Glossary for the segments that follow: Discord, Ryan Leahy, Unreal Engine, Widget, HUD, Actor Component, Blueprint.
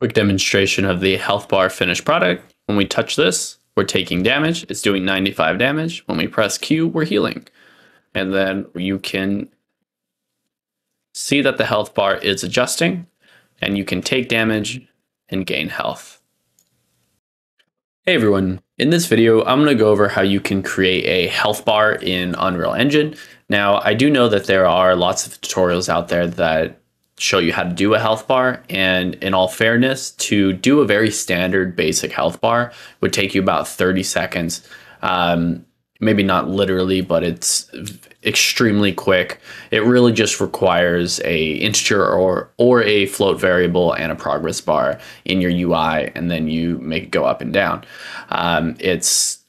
Quick demonstration of the health bar finished product. When we touch this, we're taking damage. It's doing 95 damage. When we press Q, we're healing. And then you can see that the health bar is adjusting, and you can take damage and gain health. Hey everyone, in this video, I'm going to go over how you can create a health bar in Unreal Engine. Now, I do know that there are lots of tutorials out there that show you how to do a health bar, and in all fairness, to do a very standard basic health bar would take you about 30 seconds. Maybe not literally, but it's extremely quick. It really just requires a integer or a float variable and a progress bar in your UI, and then you make it go up and down. It's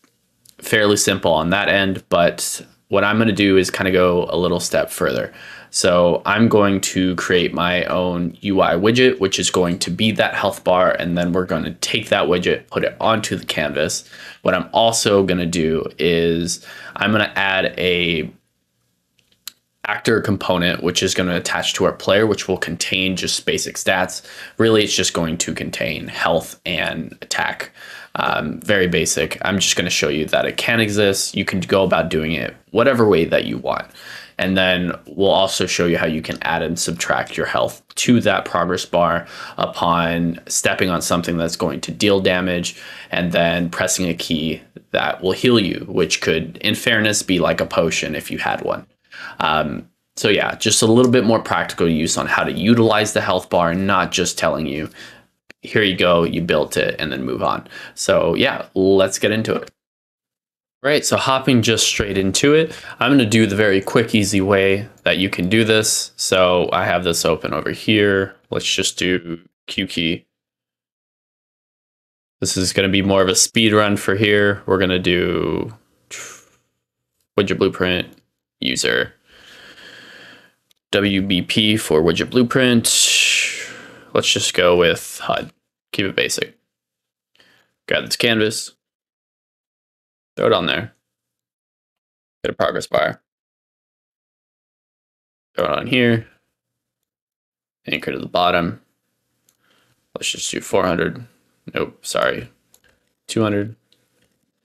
fairly simple on that end, but what I'm going to do is kind of go a little step further. So I'm going to create my own UI widget, which is going to be that health bar, and then we're going to take that widget, put it onto the canvas. What I'm also going to do is I'm going to add a actor component, which is going to attach to our player, which will contain just basic stats. Really, it's just going to contain health and attack. Very basic. I'm just going to show you that it can exist. You can go about doing it whatever way that you want. And then we'll also show you how you can add and subtract your health to that progress bar upon stepping on something that's going to deal damage and then pressing a key that will heal you, which could, in fairness, be like a potion if you had one. So yeah, just a little bit more practical use on how to utilize the health bar, not just telling you, here you go, you built it, and then move on. So yeah, let's get into it. Right, so hopping just straight into it, I'm going to do the very quick, easy way that you can do this. So I have this open over here. Let's just do Q key. This is going to be more of a speed run for here. We're going to do widget blueprint user. WBP for widget blueprint. Let's just go with HUD. Keep it basic. Grab this canvas. Throw it on there, get a progress bar, throw it on here, anchor to the bottom. Let's just do 400, nope, sorry, 200,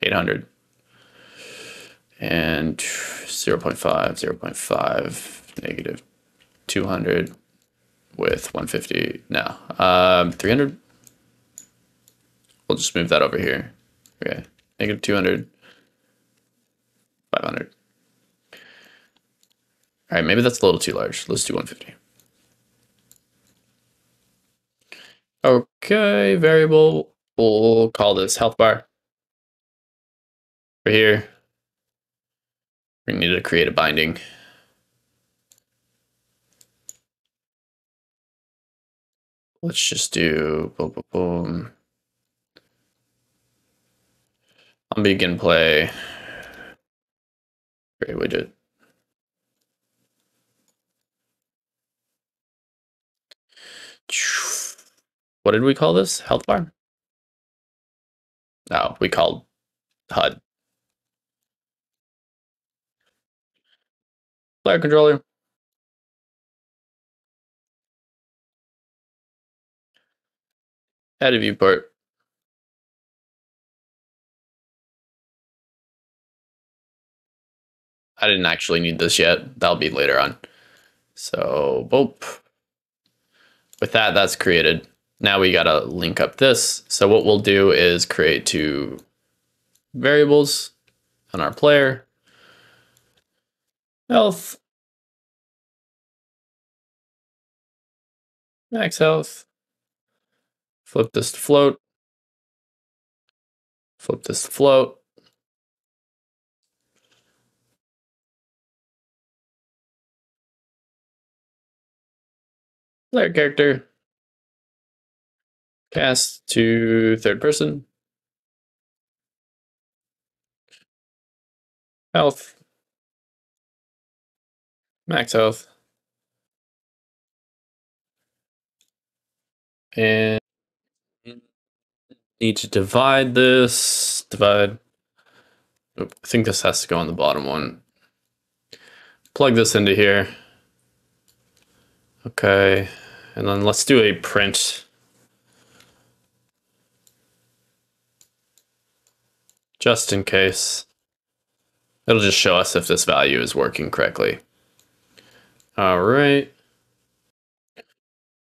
800, and 0.5, 0.5, negative 200 with 150, no, 300. We'll just move that over here, okay, negative 200. 500. All right, maybe that's a little too large. Let's do 150. Okay, variable. We'll call this health bar. Over here, we need to create a binding. Let's just do boom, boom, boom. On begin play. Create widget. What did we call this? Health bar? No, we called HUD. Player controller. Add a viewport. I didn't actually need this yet. That'll be later on. So, boop. With that, that's created. Now we got to link up this. So what we'll do is create two variables on our player. Health. Max health. Flip this to float. Flip this to float. Player character, cast to third person, health, max health, and need to divide this, divide, I think this has to go on the bottom one, plug this into here, okay. And then let's do a print just in case. It'll just show us if this value is working correctly. All right.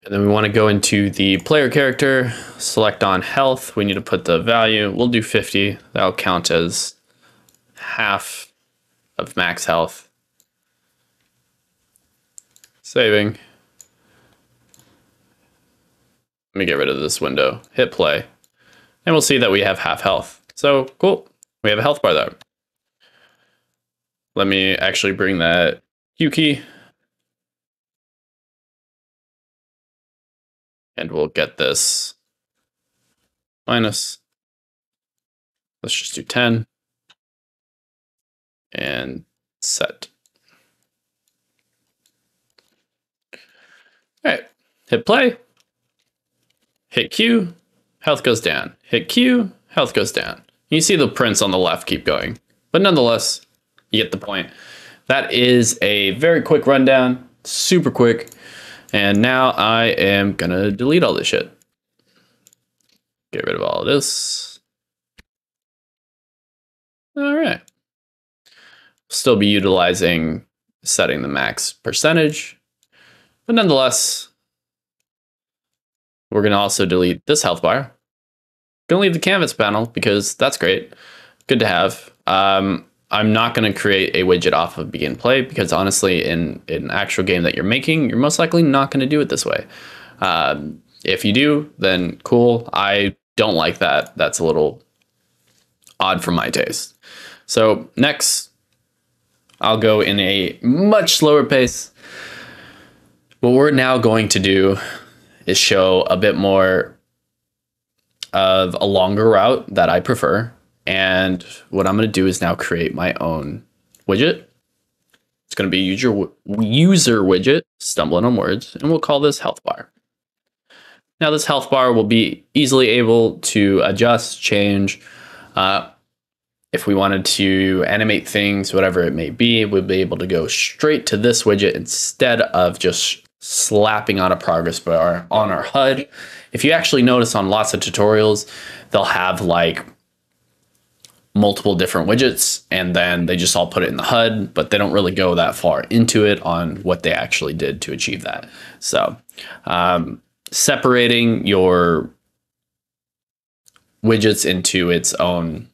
And then we want to go into the player character, select on health. We need to put the value. We'll do 50. That'll count as half of max health. Saving. Let me get rid of this window. Hit play. And we'll see that we have half health. So cool. We have a health bar there. Let me actually bring that Yuki. And we'll get this minus. Let's just do 10 and set. All right, hit play, hit Q, health goes down, hit Q, health goes down. You see the prints on the left keep going, but nonetheless, you get the point. That is a very quick rundown, super quick. And now I am gonna delete all this shit. Get rid of all of this. All right. Still be utilizing setting the max percentage, but nonetheless, we're gonna also delete this health bar. Gonna leave the canvas panel because that's great, good to have. I'm not going to create a widget off of begin play because honestly, in an actual game that you're making, you're most likely not going to do it this way. If you do, then cool. I don't like that. That's a little odd for my taste. So next, I'll go in a much slower pace. What we're now going to do is show a bit more of a longer route that I prefer. And what I'm going to do is now create my own widget. It's going to be a user widget, stumbling on words, and we'll call this health bar. Now this health bar will be easily able to adjust, change. If we wanted to animate things, whatever it may be, we'll be able to go straight to this widget instead of just slapping on a progress bar on our HUD. If you actually notice on lots of tutorials, they'll have like multiple different widgets and then they just all put it in the HUD, but they don't really go that far into it on what they actually did to achieve that. So separating your widgets into its own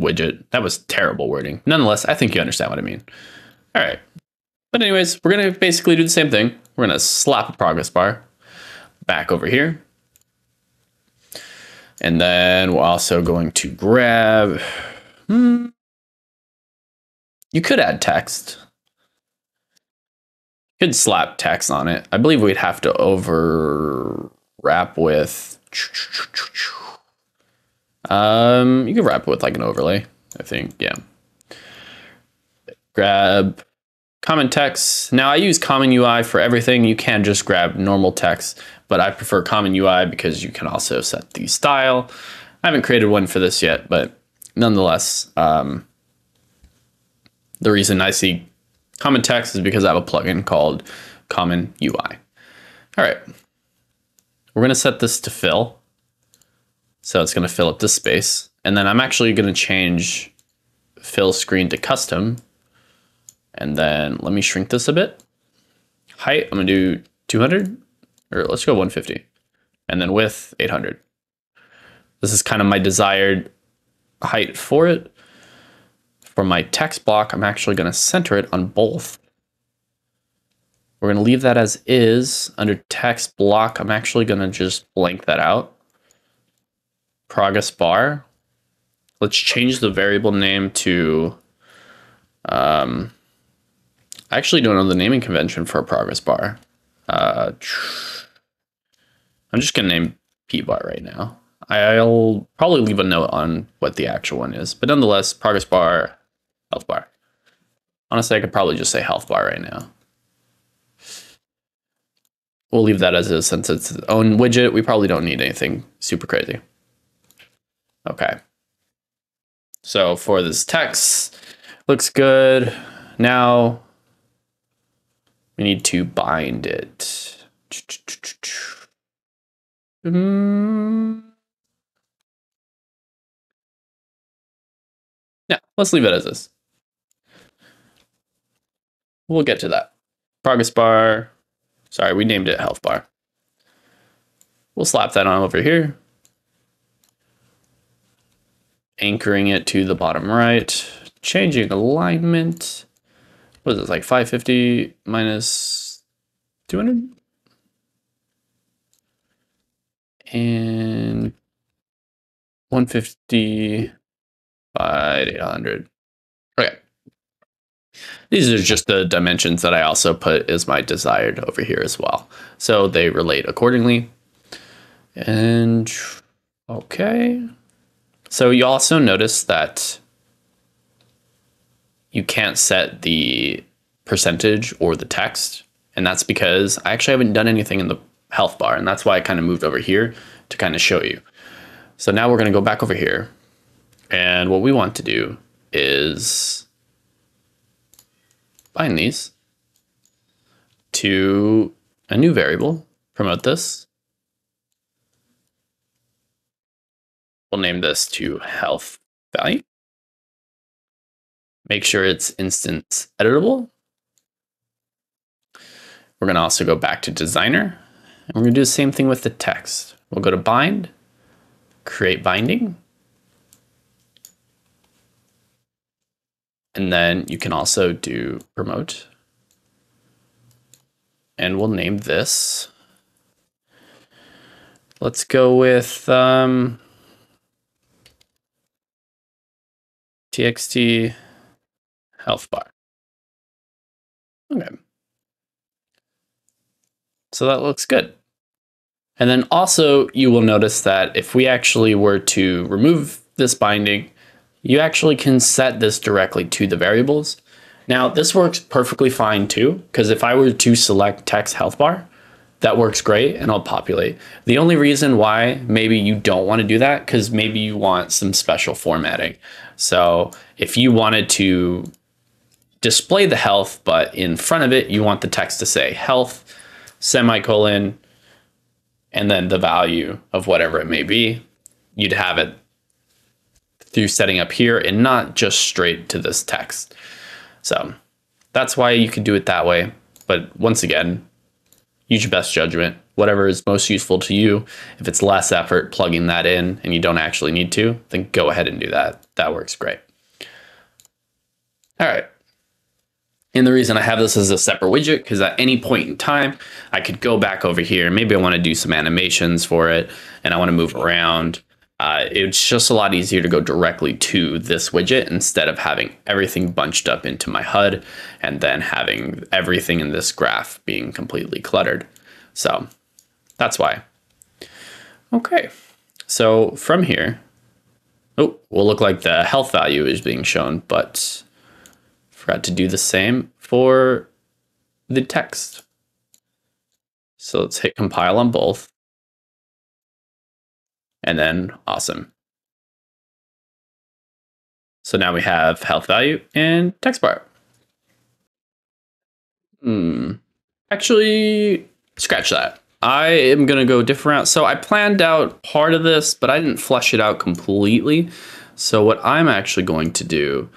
widget, that was terrible wording. Nonetheless, I think you understand what I mean. All right, but anyways, we're gonna basically do the same thing. We're gonna slap a progress bar back over here. And then we're also going to grab, you could add text. You could slap text on it. I believe we'd have to overwrap with, you could wrap it with like an overlay, I think, yeah. Grab common text. Now I use common UI for everything. You can just grab normal text, but I prefer common UI because you can also set the style. I haven't created one for this yet, but nonetheless, the reason I see common text is because I have a plugin called common UI. All right, we're gonna set this to fill. So it's gonna fill up this space. And then I'm actually gonna change fill screen to custom. And then let me shrink this a bit. Height, I'm gonna do 200. Or let's go 150 and then width 800. This is kind of my desired height for it. For my text block, I'm actually going to center it on both. We're going to leave that as is. Under text block, I'm actually going to just blank that out. Progress bar. Let's change the variable name to, I actually don't know the naming convention for a progress bar. I'm just gonna name P-bar right now. I'll probably leave a note on what the actual one is, but nonetheless, progress bar, health bar. Honestly, I could probably just say health bar right now. We'll leave that as is since it's its own widget. We probably don't need anything super crazy. Okay. So for this text, looks good. Now we need to bind it. Let's leave it as is. We'll get to that. Progress bar. Sorry, we named it health bar. We'll slap that on over here. Anchoring it to the bottom right. Changing alignment. What is this, like 550 minus 200? And 150 by 800. Okay. These are just the dimensions that I also put as my desired over here as well. So they relate accordingly. And okay. So you also notice that you can't set the percentage or the text. And that's because I actually haven't done anything in the health bar. And that's why I kind of moved over here to kind of show you. So now we're going to go back over here. And what we want to do is bind these to a new variable, promote this. We'll name this to health value. Make sure it's instance editable. We're going to also go back to designer. And we're going to do the same thing with the text. We'll go to bind, create binding. And then you can also do promote. And we'll name this. Let's go with txt health bar. Okay. So that looks good. And then also you will notice that if we actually were to remove this binding, you actually can set this directly to the variables. Now this works perfectly fine too, because if I were to select text health bar, that works great and I'll populate. The only reason why maybe you don't want to do that, because maybe you want some special formatting. So if you wanted to display the health, but in front of it, you want the text to say health, semicolon, and then the value of whatever it may be, you'd have it through setting up here and not just straight to this text. So that's why you can do it that way. But once again, use your best judgment, whatever is most useful to you. If it's less effort plugging that in and you don't actually need to, then go ahead and do that. That works great. All right. And the reason I have this as a separate widget, because at any point in time, I could go back over here. Maybe I want to do some animations for it and I want to move around. It's just a lot easier to go directly to this widget instead of having everything bunched up into my HUD and then having everything in this graph being completely cluttered. So that's why. Okay, so from here, oh, will look like the health value is being shown, but forgot to do the same for the text. So let's hit compile on both. And then awesome. So now we have health value and text bar. Actually, scratch that. I am going to go different route. So I planned out part of this, but I didn't flesh it out completely. So what I'm actually going to do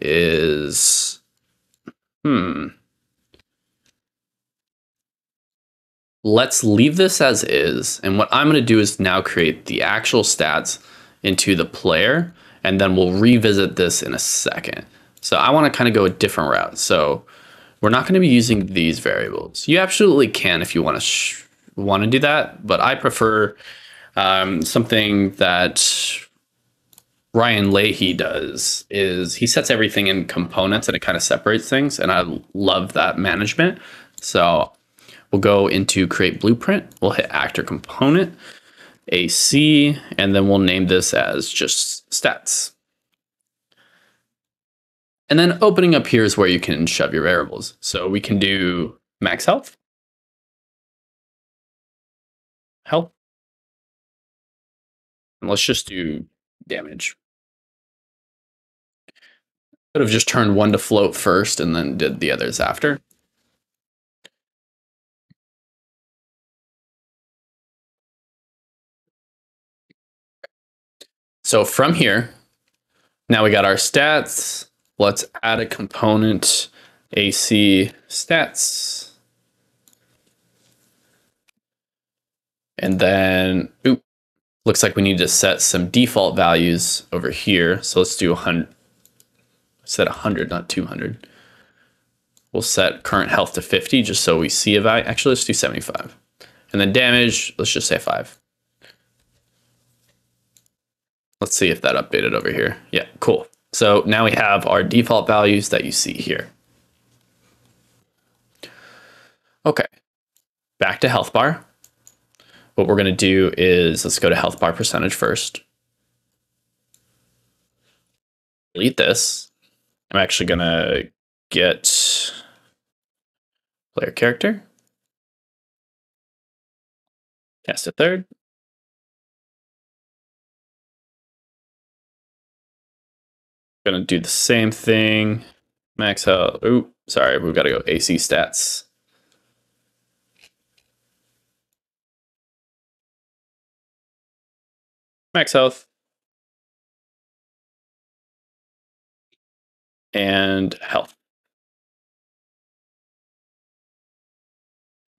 is, let's leave this as is. And what I'm going to do is now create the actual stats into the player, and then we'll revisit this in a second. So I want to kind of go a different route. So we're not going to be using these variables. You absolutely can if you want to do that, but I prefer something that Ryan Leahy does, is he sets everything in components and it kind of separates things. And I love that management. So we'll go into create blueprint. We'll hit actor component, AC, and then we'll name this as just stats. And then opening up here is where you can shove your variables. So we can do max health, and let's just do damage. Could have just turned one to float first and then did the others after. So from here, Now we got our stats. Let's add a component, AC stats. And then, oops, looks like we need to set some default values over here. So let's do 100, set 100, not 200. We'll set current health to 50 just so we see a value. Actually, let's do 75. And then damage, let's just say 5. Let's see if that updated over here. Yeah, cool. So now we have our default values that you see here. Okay, back to health bar. What we're going to do is, let's go to health bar percentage first. Delete this. I'm actually going to get player character. Cast a third. Gonna do the same thing. Max health. Ooh, sorry, we've got to go AC stats. Max health. And health.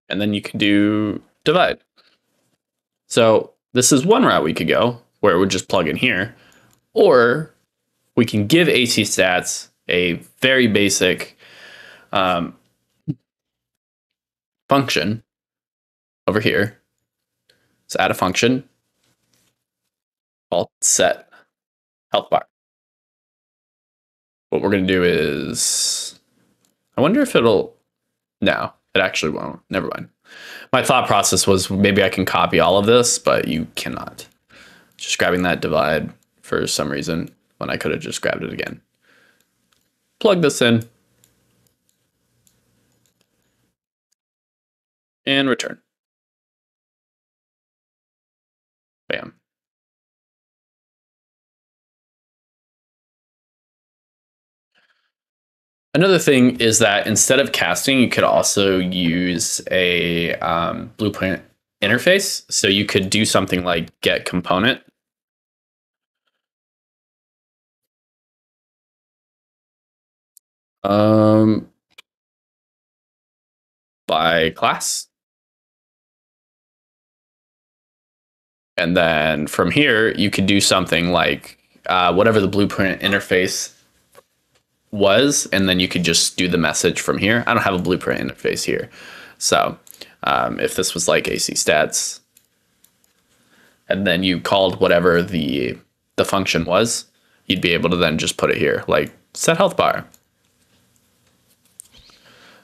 And then you can do divide. So this is one route we could go where it would just plug in here, or we can give AC stats a very basic function over here. Let's add a function called set health bar. What we're going to do is, I wonder if it'll, no, it actually won't. Never mind. My thought process was maybe I can copy all of this, but you cannot. Just grabbing that divide for some reason, when I could have just grabbed it again. Plug this in. And return. Bam. Another thing is that instead of casting, you could also use a Blueprint interface. So you could do something like get component. By class. And then from here, you could do something like whatever the Blueprint interface was, and then you could just do the message from here. I don't have a Blueprint interface here. So if this was like AC stats, and then you called whatever the function was, you'd be able to then just put it here, like set health bar.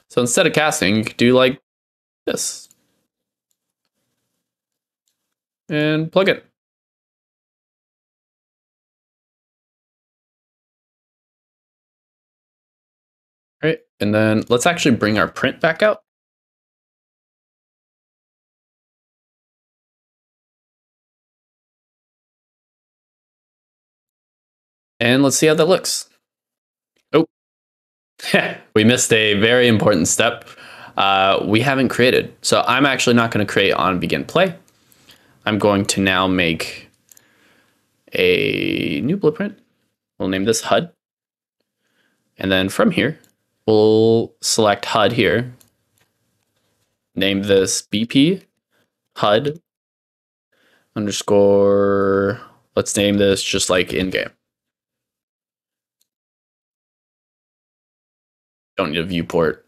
So instead of casting, you could do like this and plug it. All right, and then let's actually bring our print back out. And let's see how that looks. We missed a very important step we haven't created. So I'm actually not going to create on begin play. I'm going to now make a new blueprint. We'll name this HUD. And then from here, we'll select HUD here. Name this BP HUD underscore. Let's name this just like in game. Don't need a viewport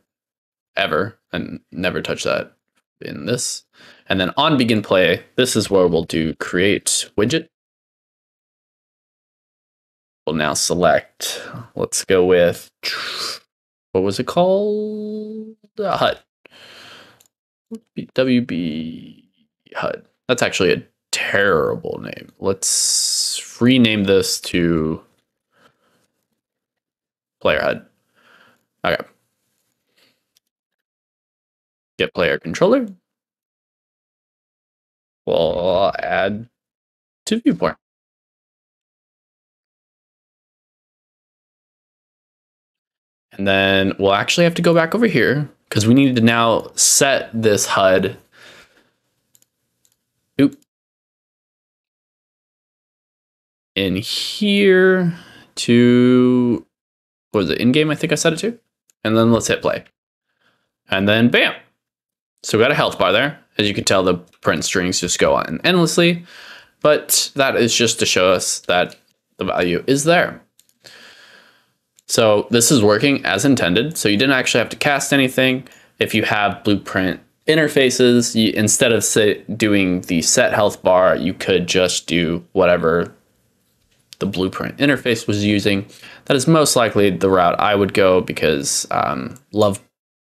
ever, and never touch that in this. And then on begin play, this is where we'll do create widget. We'll now select, let's go with, what was it called? HUD. WB HUD. That's actually a terrible name. Let's rename this to player HUD. Okay. Get player controller. We'll add to viewport. And then we'll actually have to go back over here because we need to now set this HUD. Oop. In here to, what was it, in-game I think I set it to? And then let's hit play. And then bam! So we got a health bar there. As you can tell, the print strings just go on endlessly, but that is just to show us that the value is there. So this is working as intended. So you didn't actually have to cast anything. If you have Blueprint interfaces, you, instead of doing the set health bar, you could just do whatever the Blueprint interface was using. That is most likely the route I would go because love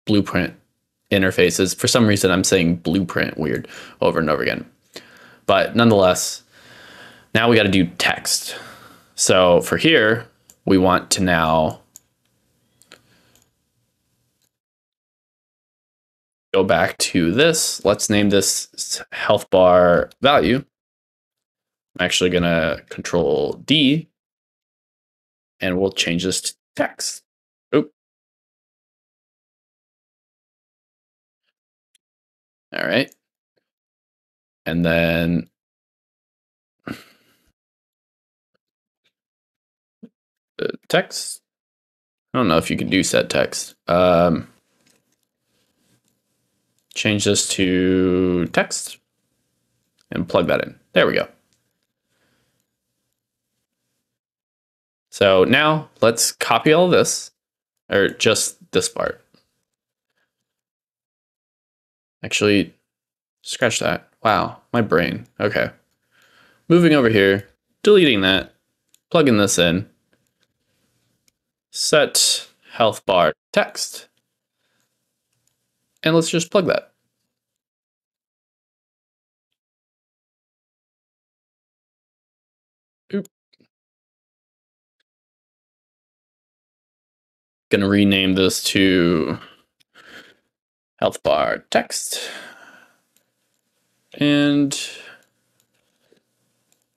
Blueprint interfaces. For some reason, I'm saying Blueprint weird over and over again. But nonetheless, now we got to do text. So for here, we want to now go back to this. Let's name this health bar value. I'm actually going to control D and we'll change this to text. Oop. All right. And then text. I don't know if you can do set text. Change this to text and plug that in. There we go. So now let's copy all this, or just this part. Actually, scratch that. Wow, my brain. Okay. Moving over here, deleting that, plugging this in, set health bar text. And let's just plug that. Oop. Gonna rename this to health bar text and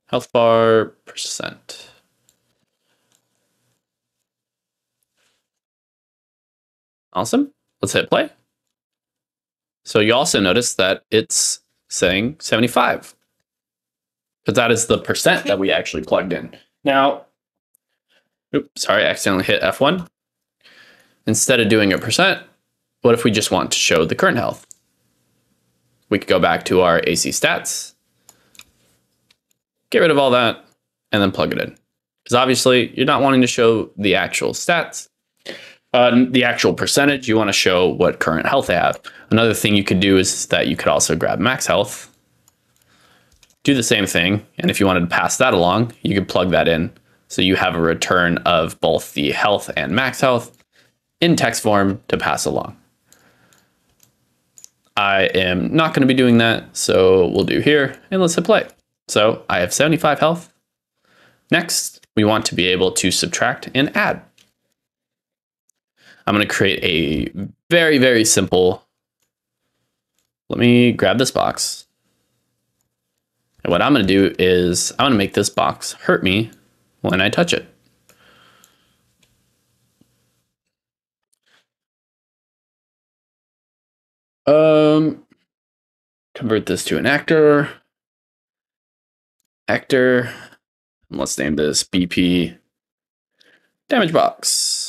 health bar %. Awesome. Let's hit play. So you also notice that it's saying 75, but that is the % that we actually plugged in. Now, oops, sorry, I accidentally hit F1. Instead of doing a %, what if we just want to show the current health? We could go back to our AC stats, get rid of all that, and then plug it in. Because obviously you're not wanting to show the actual stats. The actual %, you want to show what current health they have. Another thing you could do is that you could also grab max health, do the same thing, and if you wanted to pass that along, you could plug that in. So you have a return of both the health and max health in text form to pass along. I am not going to be doing that, so we'll do here, and let's hit play. So I have 75 health. Next, we want to be able to subtract and add. I'm going to create a very, very simple. Let me grab this box. And what I'm going to do is I'm going to make this box hurt me when I touch it. Convert this to an actor. Actor. And let's name this BP damage box.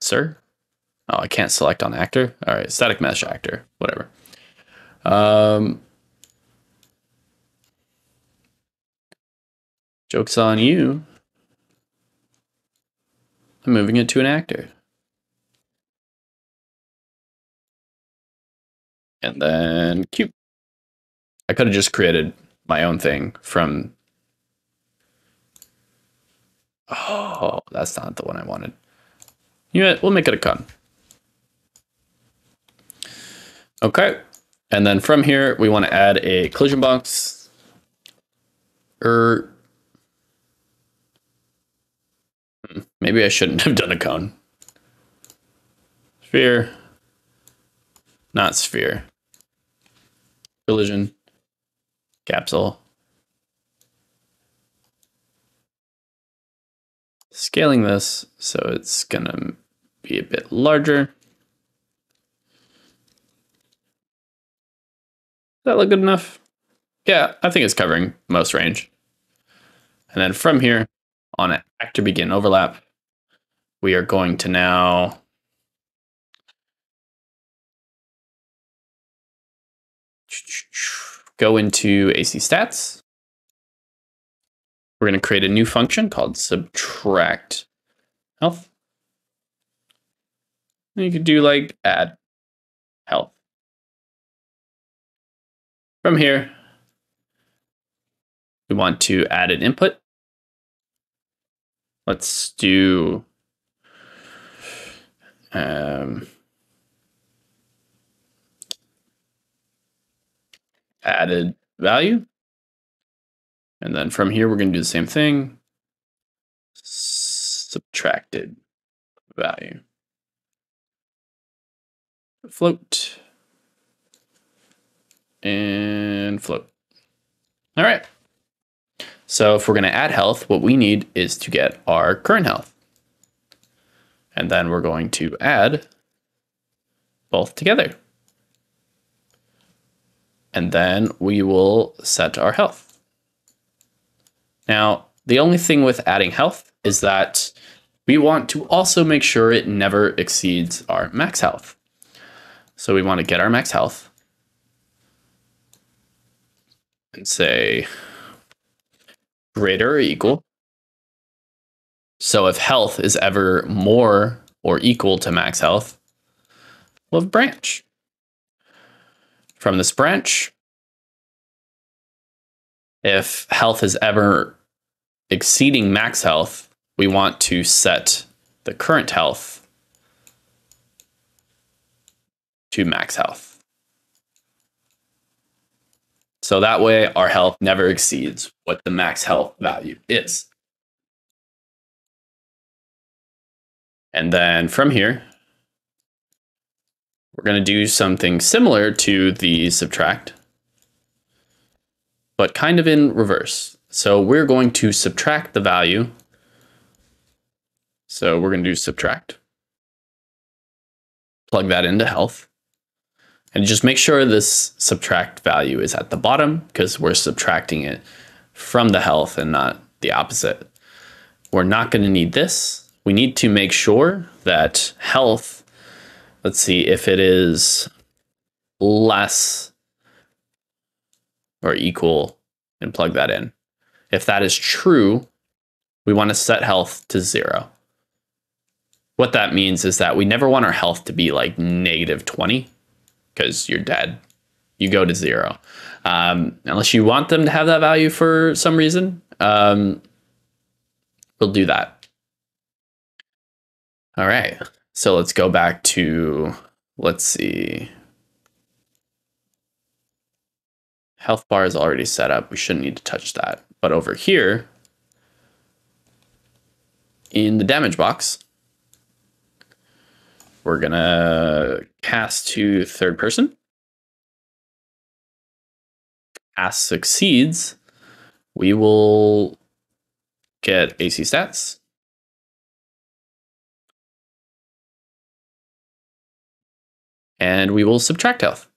Sir? Oh, I can't select on actor. All right, static mesh actor, whatever. Joke's on you. I'm moving it to an actor. And then cute. I could have just created my own thing from... Oh, that's not the one I wanted. Yeah, we'll make it a con. Okay, and then from here, we want to add a collision box. Maybe I shouldn't have done a cone. Sphere. Not sphere. Collision. Capsule. Scaling this so it's gonna be a bit larger. Does that look good enough? Yeah, I think it's covering most range. And then from here on actor begin overlap, we are going to now go into AC stats. We're going to create a new function called subtract health. And you could do like add health. From here, we want to add an input. Let's do added value. And then from here, we're going to do the same thing. Subtracted value. Float. And float. All right. So if we're going to add health, what we need is to get our current health. And then we're going to add both together. And then we will set our health. Now, the only thing with adding health is that we want to also make sure it never exceeds our max health. So we want to get our max health and say greater or equal. So if health is ever more or equal to max health, we'll have branch. From this branch, if health is ever exceeding max health, we want to set the current health to max health. So that way our health never exceeds what the max health value is. And then from here, we're going to do something similar to the subtract, but kind of in reverse. So we're going to subtract the value. So we're going to do subtract. Plug that into health. And just make sure this subtract value is at the bottom because we're subtracting it from the health and not the opposite. We're not going to need this. We need to make sure that health, let's see, if it is less or equal, and plug that in. If that is true, we want to set health to 0. What that means is that we never want our health to be like negative 20 because you're dead. You go to 0. Unless you want them to have that value for some reason, we'll do that. All right. So let's go back to, let's see. Health bar is already set up. We shouldn't need to touch that. But over here in the damage box, we're going to cast to third person. As succeeds, we will get AC stats. And we will subtract health.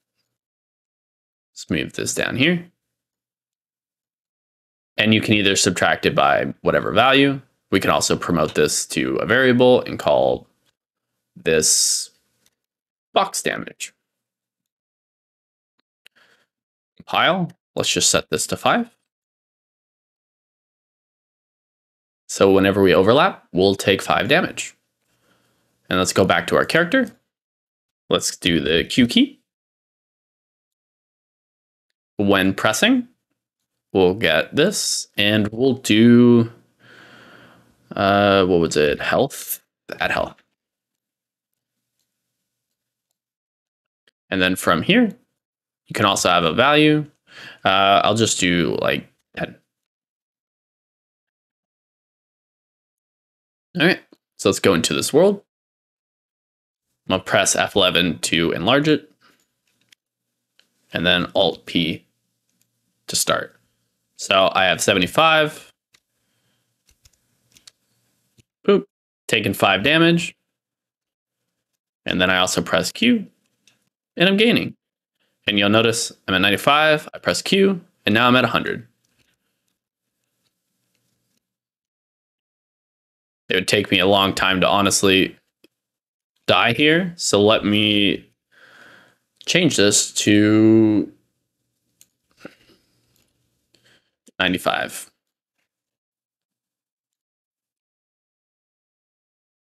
Let's move this down here. And you can either subtract it by whatever value. We can also promote this to a variable and call this box damage. Compile. Let's just set this to 5. So whenever we overlap, we'll take 5 damage. And let's go back to our character. Let's do the Q key. When pressing, we'll get this, and we'll do, what was it? Health, add health. And then from here, you can also have a value. I'll just do like 10. All right, so let's go into this world. I'm gonna press F11 to enlarge it, and then Alt P to start. So I have 75. Boop, taking 5 damage. And then I also press Q, and I'm gaining. And you'll notice I'm at 95, I press Q, and now I'm at 100. It would take me a long time to honestly die here. So let me change this to 95.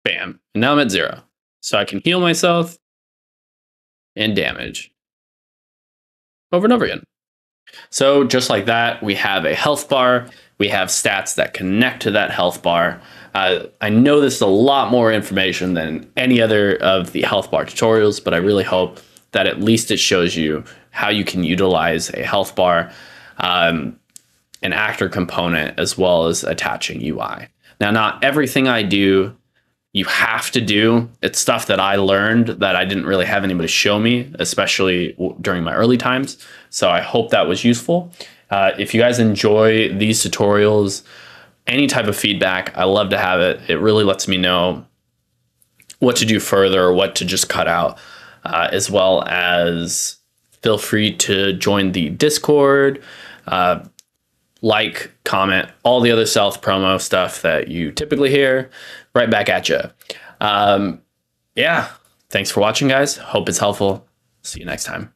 Bam. And now I'm at 0. So I can heal myself and damage over and over again. So just like that, we have a health bar. We have stats that connect to that health bar. I know this is a lot more information than any other of the health bar tutorials, but I really hope that at least it shows you how you can utilize a health bar, an actor component, as well as attaching UI. Now, not everything I do you have to do. It's stuff that I learned that I didn't really have anybody show me, especially during my early times. So I hope that was useful. If you guys enjoy these tutorials, any type of feedback, I love to have it. It really lets me know what to do further or what to just cut out, as well as feel free to join the Discord, like, comment, all the other self-promo stuff that you typically hear right back at you. Yeah, thanks for watching, guys. Hope it's helpful. See you next time.